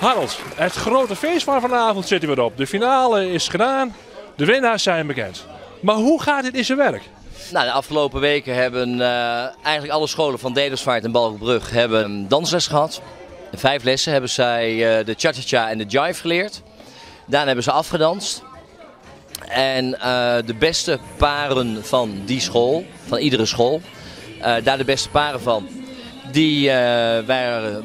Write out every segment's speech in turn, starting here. Harald, het grote feest van vanavond zit er weer op. De finale is gedaan, de winnaars zijn bekend. Maar hoe gaat dit in zijn werk? Nou, de afgelopen weken hebben eigenlijk alle scholen van Dedemsvaart en Balkenbrug hebben dansles gehad. In 5 lessen hebben zij de cha-cha-cha en de jive geleerd. Daarna hebben ze afgedanst. En de beste paren van die school, van iedere school, daar de beste paren van, die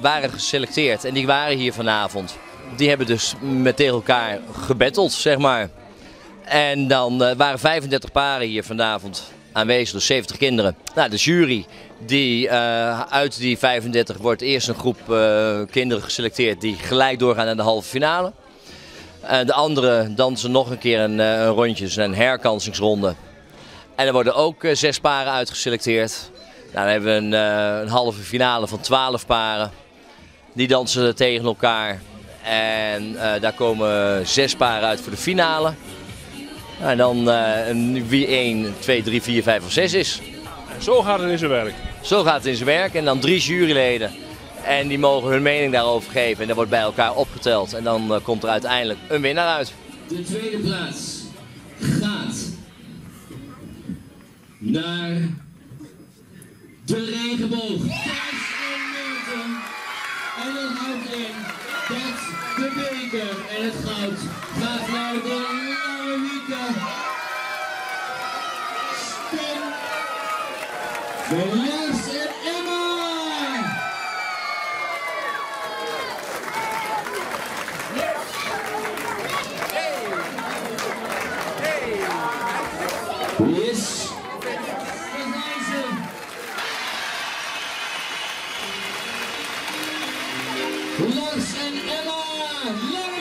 waren geselecteerd en die waren hier vanavond. Die hebben dus met tegen elkaar gebatteld, zeg maar. En dan waren 35 paren hier vanavond aanwezig, dus 70 kinderen. Nou, de jury, die, uit die 35 wordt eerst een groep kinderen geselecteerd die gelijk doorgaan naar de halve finale. De anderen dansen nog een keer een rondje, een herkansingsronde. En er worden ook 6 paren uitgeselecteerd. Nou, dan hebben we een halve finale van 12 paren. Die dansen tegen elkaar. En daar komen 6 paren uit voor de finale. Nou, en dan wie 1, 2, 3, 4, 5 of 6 is. En zo gaat het in zijn werk. Zo gaat het in zijn werk. En dan 3 juryleden. En die mogen hun mening daarover geven. En dat wordt bij elkaar opgeteld. En dan komt er uiteindelijk een winnaar uit. De tweede plaats gaat naar De Regenboog. 5 minuten. En dat houdt in dat de beker en het goud gaat naar De Langewieke. Stem voor Lars en Emma. Yes. Lars en Emma!